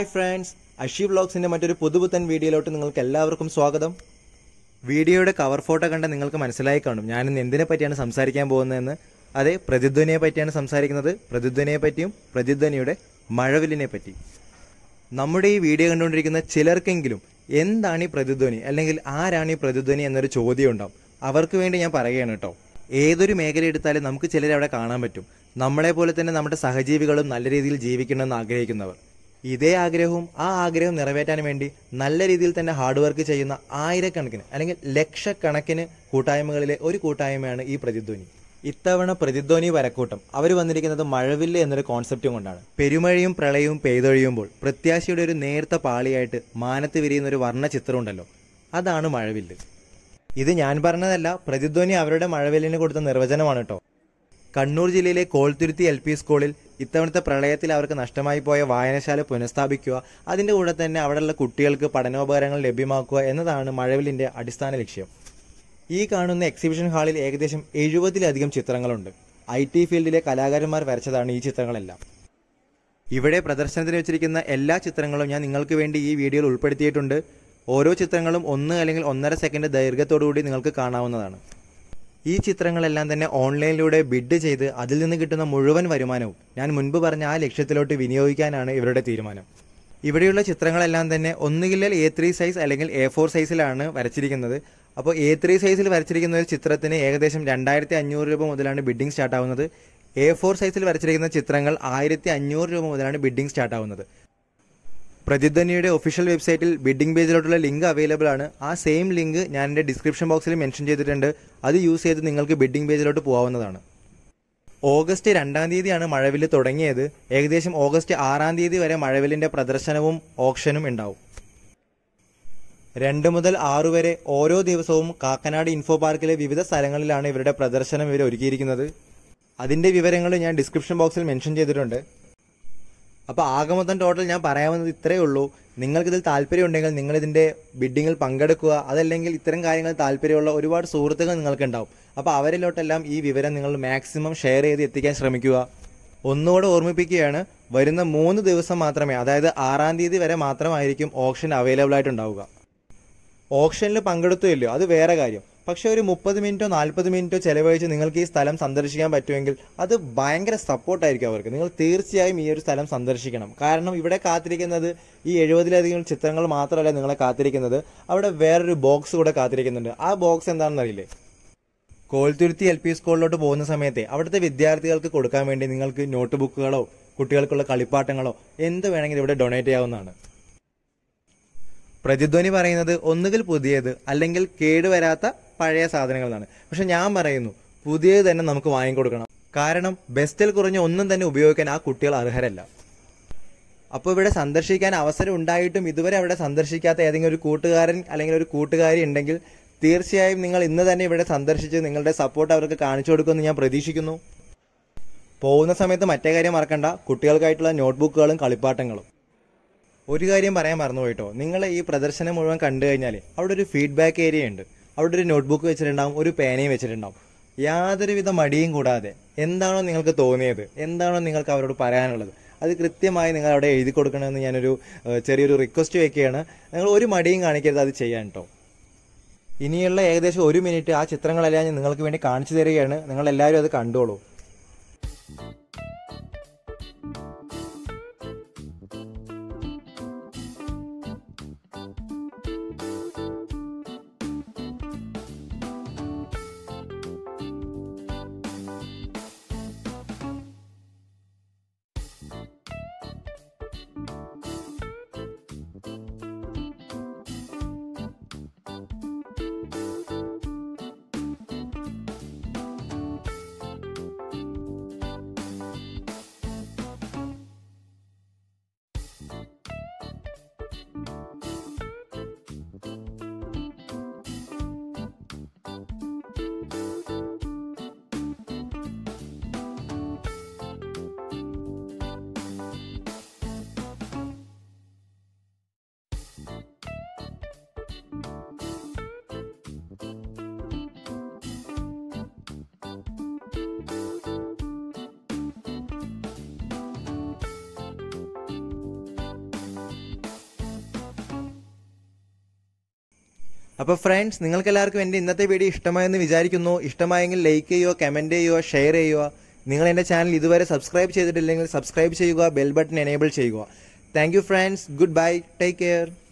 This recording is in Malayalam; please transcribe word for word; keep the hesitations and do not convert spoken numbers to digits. ഹായ് ഫ്രണ്ട്സ്, അഷി വ്ളോഗ്സിൻ്റെ മറ്റൊരു പുതുപുത്തൻ വീഡിയോയിലോട്ട് നിങ്ങൾക്ക് എല്ലാവർക്കും സ്വാഗതം. വീഡിയോയുടെ കവർ ഫോട്ടോ കണ്ട് നിങ്ങൾക്ക് മനസ്സിലായി കാണും ഞാനിന്ന് എന്തിനെ പറ്റിയാണ് സംസാരിക്കാൻ പോകുന്നതെന്ന്. അതെ, പ്രതിധ്വനിയെ പറ്റിയാണ് സംസാരിക്കുന്നത്. പ്രതിധ്വനിയെ പറ്റിയും പ്രതിധ്വനിയുടെ മഴവില്ലിനെ പറ്റി. നമ്മുടെ ഈ വീഡിയോ കണ്ടുകൊണ്ടിരിക്കുന്ന ചിലർക്കെങ്കിലും എന്താണ് ഈ പ്രതിധ്വനി അല്ലെങ്കിൽ ആരാണ് ഈ പ്രതിധ്വനി എന്നൊരു ചോദ്യം ഉണ്ടാവും. അവർക്ക് വേണ്ടി ഞാൻ പറയുകയാണ് കേട്ടോ. ഏതൊരു മേഖല എടുത്താലും നമുക്ക് ചിലരെ അവിടെ കാണാൻ പറ്റും. നമ്മളെപ്പോലെ തന്നെ നമ്മുടെ സഹജീവികളും നല്ല രീതിയിൽ ജീവിക്കണമെന്ന് ആഗ്രഹിക്കുന്നവർ, ഇതേ ആഗ്രഹവും ആ ആഗ്രഹം നിറവേറ്റാൻ വേണ്ടി നല്ല രീതിയിൽ തന്നെ ഹാർഡ് വർക്ക് ചെയ്യുന്ന ആയിരക്കണക്കിന് അല്ലെങ്കിൽ ലക്ഷക്കണക്കിന് കൂട്ടായ്മകളിലെ ഒരു കൂട്ടായ്മയാണ് ഈ പ്രതിധ്വനി. ഇത്തവണ പ്രതിധ്വനി വരക്കൂട്ടം അവർ വന്നിരിക്കുന്നത് മഴവില്ല് എന്നൊരു കോൺസെപ്റ്റും കൊണ്ടാണ്. പെരുമഴയും പ്രളയവും പെയ്തൊഴിയുമ്പോൾ പ്രത്യാശയുടെ ഒരു നേർത്ത പാളിയായിട്ട് മാനത്ത് വിരിയുന്ന ഒരു വർണ്ണ ചിത്രം ഉണ്ടല്ലോ, അതാണ് മഴവില്ല്. ഇത് ഞാൻ പറഞ്ഞതല്ല, പ്രതിധ്വനി അവരുടെ മഴവില്ലിന് കൊടുത്ത നിർവചനമാണ് കേട്ടോ. കണ്ണൂർ ജില്ലയിലെ കോൾത്തുരുത്തി എൽ പി സ്കൂളിൽ ഇത്തവണത്തെ പ്രളയത്തിൽ അവർക്ക് നഷ്ടമായി പോയ വായനശാല പുനഃസ്ഥാപിക്കുക, അതിൻ്റെ കൂടെ തന്നെ അവിടെയുള്ള കുട്ടികൾക്ക് പഠനോപകരണങ്ങൾ ലഭ്യമാക്കുക എന്നതാണ് മഴവില്ലിൻ്റെ അടിസ്ഥാന ലക്ഷ്യം. ഈ കാണുന്ന എക്സിബിഷൻ ഹാളിൽ ഏകദേശം എഴുപതിലധികം ചിത്രങ്ങളുണ്ട്. ഐ ടി ഫീൽഡിലെ കലാകാരന്മാർ വരച്ചതാണ് ഈ ചിത്രങ്ങളെല്ലാം. ഇവിടെ പ്രദർശനത്തിന് വെച്ചിരിക്കുന്ന എല്ലാ ചിത്രങ്ങളും ഞാൻ നിങ്ങൾക്ക് വേണ്ടി ഈ വീഡിയോയിൽ ഉൾപ്പെടുത്തിയിട്ടുണ്ട്. ഓരോ ചിത്രങ്ങളും ഒന്ന് അല്ലെങ്കിൽ ഒന്നര സെക്കൻഡ് ദൈർഘ്യത്തോടു കൂടി നിങ്ങൾക്ക് കാണാവുന്നതാണ്. ഈ ചിത്രങ്ങളെല്ലാം തന്നെ ഓൺലൈനിലൂടെ ബിഡ് ചെയ്ത് അതിൽ നിന്ന് കിട്ടുന്ന മുഴുവൻ വരുമാനവും ഞാൻ മുൻപ് പറഞ്ഞ ആ ലക്ഷ്യത്തിലോട്ട് വിനിയോഗിക്കാനാണ് ഇവരുടെ തീരുമാനം. ഇവിടെയുള്ള ചിത്രങ്ങളെല്ലാം തന്നെ ഒന്നുകിൽ എ ത്രീ സൈസ് അല്ലെങ്കിൽ എ ഫോർ സൈസിലാണ് വരച്ചിരിക്കുന്നത്. അപ്പോൾ എ ത്രീ സൈസിൽ വരച്ചിരിക്കുന്ന ഒരു ചിത്രത്തിന് ഏകദേശം രണ്ടായിരത്തി അഞ്ഞൂറ് രൂപ മുതലാണ് ബിഡിങ് സ്റ്റാർട്ട് ആവുന്നത്. എ ഫോർ സൈസിൽ വരച്ചിരിക്കുന്ന ചിത്രങ്ങൾ ആയിരത്തി അഞ്ഞൂറ് രൂപ മുതലാണ് ബിഡിങ് സ്റ്റാർട്ട് ആവുന്നത്. പ്രതിധ്വനിയുടെ ഒഫീഷ്യൽ വെബ്സൈറ്റിൽ ബിഡിംഗ് പേജിലോട്ടുള്ള ലിങ്ക് അവൈലബിൾ ആണ്. ആ സെയിം ലിങ്ക് ഞാൻ എൻ്റെ ഡിസ്ക്രിപ്ഷൻ ബോക്സിൽ മെൻഷൻ ചെയ്തിട്ടുണ്ട്. അത് യൂസ് ചെയ്ത് നിങ്ങൾക്ക് ബിഡിംഗ് പേജിലോട്ട് പോകാവുന്നതാണ്. ഓഗസ്റ്റ് രണ്ടാം തീയതിയാണ് മഴവില്ല് തുടങ്ങിയത്. ഏകദേശം ഓഗസ്റ്റ് ആറാം തീയതി വരെ മഴവില്ലിൻ്റെ പ്രദർശനവും ഓപ്ഷനും ഉണ്ടാവും. രണ്ട് മുതൽ ആറ് വരെ ഓരോ ദിവസവും കാക്കനാട് ഇൻഫോ പാർക്കിലെ വിവിധ സ്ഥലങ്ങളിലാണ് ഇവരുടെ പ്രദർശനം ഇവർ ഒരുക്കിയിരിക്കുന്നത്. അതിൻ്റെ വിവരങ്ങൾ ഞാൻ ഡിസ്ക്രിപ്ഷൻ ബോക്സിൽ മെൻഷൻ ചെയ്തിട്ടുണ്ട്. അപ്പോൾ ആകെ മൊത്തം ടോട്ടൽ ഞാൻ പറയാവുന്നത് ഇത്രയേ ഉള്ളൂ. നിങ്ങൾക്കിതിൽ താല്പര്യമുണ്ടെങ്കിൽ നിങ്ങളിതിൻ്റെ ബിഡിങ്ങിൽ പങ്കെടുക്കുക. അതല്ലെങ്കിൽ ഇത്തരം കാര്യങ്ങൾ താല്പര്യമുള്ള ഒരുപാട് സുഹൃത്തുക്കൾ നിങ്ങൾക്കുണ്ടാവും. അപ്പോൾ അവരിലോട്ടെല്ലാം ഈ വിവരം നിങ്ങൾ മാക്സിമം ഷെയർ ചെയ്ത് എത്തിക്കാൻ ശ്രമിക്കുക. ഒന്നുകൂടെ ഓർമ്മിപ്പിക്കുകയാണ്, വരുന്ന മൂന്ന് ദിവസം മാത്രമേ, അതായത് ആറാം തീയതി വരെ മാത്രമായിരിക്കും ഓപ്ഷൻ അവൈലബിൾ ആയിട്ടുണ്ടാവുക. ഓപ്ഷനിൽ പങ്കെടുത്തുമല്ലോ അത് വേറെ കാര്യം, പക്ഷേ ഒരു മുപ്പത് മിനിറ്റോ നാൽപ്പത് മിനിറ്റോ ചിലവഴിച്ച് നിങ്ങൾക്ക് ഈ സ്ഥലം സന്ദർശിക്കാൻ പറ്റുമെങ്കിൽ അത് ഭയങ്കര സപ്പോർട്ടായിരിക്കും അവർക്ക്. നിങ്ങൾ തീർച്ചയായും ഈ ഒരു സ്ഥലം സന്ദർശിക്കണം. കാരണം ഇവിടെ കാത്തിരിക്കുന്നത് ഈ എഴുപതിലധികം ചിത്രങ്ങൾ മാത്രമല്ല നിങ്ങളെ കാത്തിരിക്കുന്നത്. അവിടെ വേറൊരു ബോക്സ് കൂടെ കാത്തിരിക്കുന്നുണ്ട്. ആ ബോക്സ് എന്താണെന്ന് അറിയില്ലേ? കോൽത്തുരുത്തി എൽ പി സ്കൂളിലോട്ട് പോകുന്ന സമയത്തെ അവിടുത്തെ വിദ്യാർത്ഥികൾക്ക് കൊടുക്കാൻ വേണ്ടി നിങ്ങൾക്ക് നോട്ട് ബുക്കുകളോ കുട്ടികൾക്കുള്ള കളിപ്പാട്ടങ്ങളോ എന്ത് വേണമെങ്കിലും ഇവിടെ ഡൊണേറ്റ് ചെയ്യാവുന്നതാണ്. പ്രതിധ്വനി പറയുന്നത് ഒന്നുകിൽ പുതിയത് അല്ലെങ്കിൽ കേടുവരാത്ത പഴയ സാധനങ്ങളാണ്. പക്ഷെ ഞാൻ പറയുന്നു, പുതിയത് തന്നെ നമുക്ക് വാങ്ങിക്കൊടുക്കണം. കാരണം ബെസ്റ്റിൽ കുറഞ്ഞ ഒന്നും തന്നെ ഉപയോഗിക്കാൻ ആ കുട്ടികൾ അർഹരല്ല. അപ്പോൾ ഇവിടെ സന്ദർശിക്കാൻ അവസരം ഉണ്ടായിട്ടും ഇതുവരെ അവിടെ സന്ദർശിക്കാത്ത ഏതെങ്കിലും ഒരു കൂട്ടുകാരൻ അല്ലെങ്കിൽ ഒരു കൂട്ടുകാരി ഉണ്ടെങ്കിൽ തീർച്ചയായും നിങ്ങൾ ഇന്ന് തന്നെ ഇവിടെ സന്ദർശിച്ച് നിങ്ങളുടെ സപ്പോർട്ട് അവർക്ക് കാണിച്ചു കൊടുക്കുമെന്ന് ഞാൻ പ്രതീക്ഷിക്കുന്നു. പോകുന്ന സമയത്ത് മറ്റേ കാര്യം മറക്കണ്ട, കുട്ടികൾക്കായിട്ടുള്ള നോട്ട്ബുക്കുകളും കളിപ്പാട്ടങ്ങളും. ഒരു കാര്യം പറയാൻ മറന്നുപോയിട്ടോ, നിങ്ങൾ ഈ പ്രദർശനം മുഴുവൻ കണ്ടു കഴിഞ്ഞാൽ അവിടെ ഒരു ഫീഡ്ബാക്ക് ഏരിയ ഉണ്ട്. അവിടെ ഒരു നോട്ട്ബുക്ക് വെച്ചിട്ടുണ്ടാകും, ഒരു പേനയും വെച്ചിട്ടുണ്ടാകും. യാതൊരുവിധ മടിയും കൂടാതെ എന്താണോ നിങ്ങൾക്ക് തോന്നിയത്, എന്താണോ നിങ്ങൾക്ക് അവരോട് പറയാനുള്ളത്, അത് കൃത്യമായി നിങ്ങൾ അവിടെ എഴുതി കൊടുക്കണമെന്ന് ഞാനൊരു ചെറിയൊരു റിക്വസ്റ്റ് വയ്ക്കുകയാണ്. നിങ്ങൾ ഒരു മടിയും കാണിക്കരുത് അത് ചെയ്യാൻ കേട്ടോ. ഇനിയുള്ള ഏകദേശം ഒരു മിനിറ്റ് ആ ചിത്രങ്ങളെല്ലാം ഞാൻ നിങ്ങൾക്ക് വേണ്ടി കാണിച്ചു തരികയാണ്. നിങ്ങളെല്ലാവരും അത് കണ്ടോളൂ. അപ്പോൾ ഫ്രണ്ട്സ്, നിങ്ങൾക്കെല്ലാവർക്കും എൻ്റെ ഇന്നത്തെ വീഡിയോ ഇഷ്ടമായെന്ന് വിചാരിക്കുന്നു. ഇഷ്ടമായെങ്കിൽ ലൈക്ക് ചെയ്യുക, കമൻറ്റ് ചെയ്യുക, ഷെയർ ചെയ്യുക. നിങ്ങൾ എൻ്റെ ചാനൽ ഇതുവരെ സബ്സ്ക്രൈബ് ചെയ്തിട്ടില്ലെങ്കിൽ സബ്സ്ക്രൈബ് ചെയ്യുക, ബെൽ ബട്ടൺ എനേബിൾ ചെയ്യുക. Thank you friends, good bye, take care.